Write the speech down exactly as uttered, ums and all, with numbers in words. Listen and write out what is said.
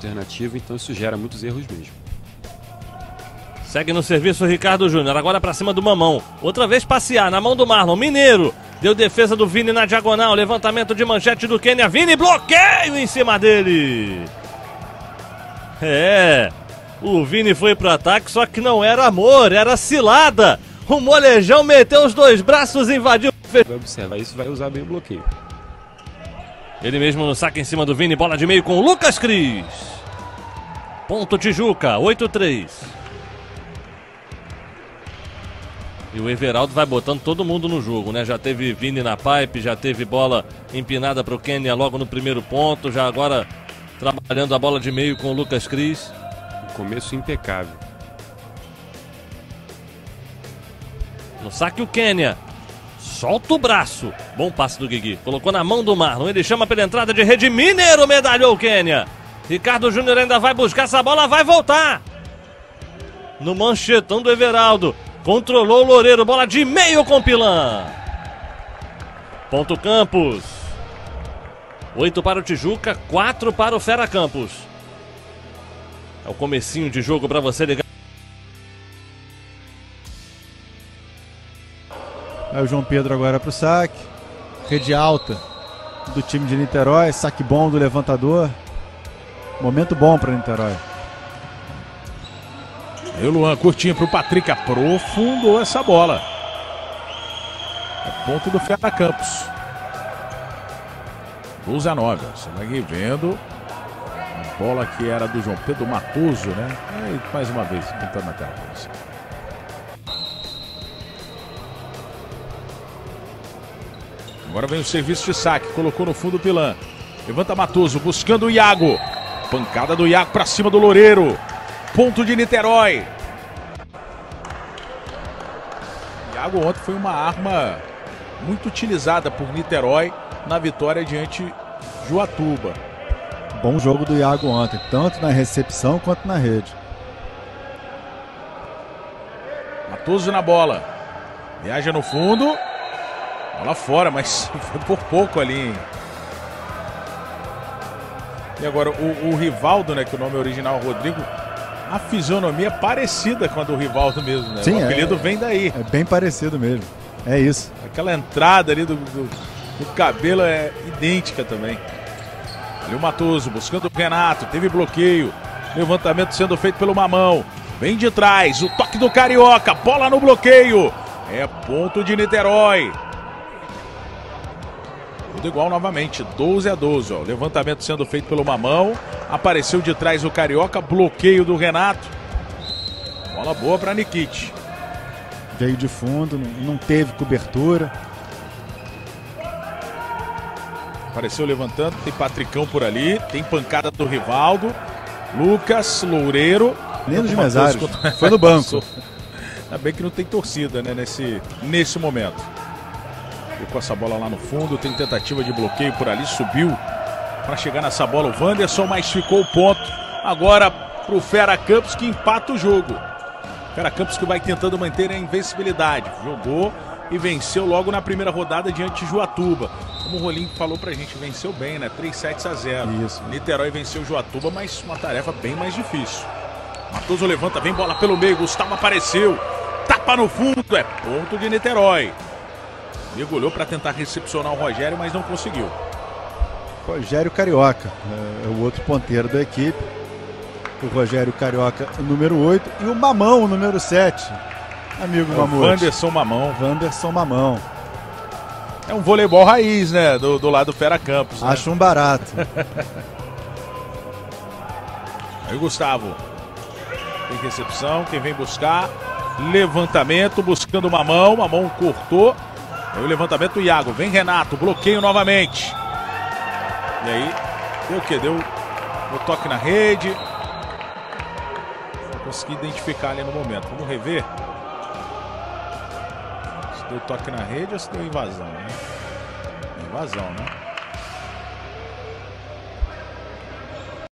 alternativo, então isso gera muitos erros mesmo. Segue no serviço o Ricardo Júnior, agora para cima do Mamão. Outra vez passear na mão do Marlon Mineiro. Deu defesa do Vini na diagonal, levantamento de manchete do Kenya. Vini, bloqueio em cima dele. É, o Vini foi para o ataque, só que não era amor, era cilada. O molejão meteu os dois braços, invadiu. Vai observar isso, vai usar bem o bloqueio. Ele mesmo no saque em cima do Vini, bola de meio com o Lucas Cris. Ponto Tijuca, oito a três. E o Everaldo vai botando todo mundo no jogo, né? Já teve Vini na pipe, já teve bola empinada para o Kenya logo no primeiro ponto. Já agora trabalhando a bola de meio com o Lucas Cris. Um começo impecável. No saque o Kenya. Solta o braço. Bom passe do Guigui. Colocou na mão do Marlon. Ele chama pela entrada de rede. Mineiro medalhou o Kenya. Ricardo Júnior ainda vai buscar essa bola. Vai voltar. No manchetão do Everaldo. Controlou o Loureiro. Bola de meio com Pilan. Ponto Campos. oito para o Tijuca. quatro para o Fera Campos. É o comecinho de jogo para você ligar. Aí o João Pedro agora para o saque. Rede alta do time de Niterói. Saque bom do levantador. Momento bom para Niterói. Aí o Luan, curtinho para o Patrick. Aprofundou essa bola. É ponto do Fera Campos. Blusa nova. Você vai vendo. A bola que era do João Pedro Matoso, né? Aí, mais uma vez, pintando na tela para você. Agora vem o serviço de saque, colocou no fundo o Pilan. Levanta Matoso, buscando o Iago. Pancada do Iago para cima do Loureiro. Ponto de Niterói. Iago ontem foi uma arma muito utilizada por Niterói na vitória diante de Juatuba. Bom jogo do Iago ontem, tanto na recepção quanto na rede. Matoso na bola. Viaja no fundo. Lá fora, mas foi por pouco ali. E agora o, o Rivaldo, né, que o nome original é Rodrigo, a fisionomia é parecida com a do Rivaldo mesmo, né? Sim, o apelido é, vem daí. É bem parecido mesmo, é isso. Aquela entrada ali do, do, do cabelo é idêntica também. Ali o Matoso buscando o Renato, teve bloqueio, levantamento sendo feito pelo Mamão. Vem de trás, o toque do Carioca, bola no bloqueio. É ponto de Niterói. Tudo igual novamente, doze a doze, ó. Levantamento sendo feito pelo Mamão. Apareceu de trás o Carioca, bloqueio do Renato. Bola boa para Nikit. Veio de fundo, não teve cobertura. Apareceu levantando, tem Patricão por ali, tem pancada do Rivaldo. Lucas, Loureiro. Nem dos mesários, foi no banco. Ainda bem que não tem torcida, né, nesse, nesse momento. Com essa bola lá no fundo, tem tentativa de bloqueio por ali, subiu para chegar nessa bola o Wanderson, mas ficou o ponto agora para o Fera Campos, que empata o jogo. Fera Campos que vai tentando manter a invencibilidade, jogou e venceu logo na primeira rodada diante de Juatuba. Como o Rolinho falou pra gente, venceu bem, né? três sets a zero. Isso. Niterói venceu Juatuba, mas uma tarefa bem mais difícil. Matoso levanta, vem bola pelo meio, Gustavo apareceu, tapa no fundo, é ponto de Niterói. Mergulhou para tentar recepcionar o Rogério, mas não conseguiu. Rogério Carioca é o outro ponteiro da equipe. O Rogério Carioca, o número oito. E o Mamão, o número sete. Amigo Mamão. Wanderson Mamão. Wanderson Mamão. É um voleibol raiz, né? Do, do lado do Fera Campos. Né? Acho um barato. Aí o Gustavo. Tem recepção. Quem vem buscar? Levantamento. Buscando o Mamão. Mamão cortou. Aí o levantamento do Iago, vem Renato, bloqueio novamente. E aí, deu o que? Deu o toque na rede. Não consegui identificar ali no momento. Vamos rever. Se deu toque na rede ou se deu invasão, né? Invasão, né?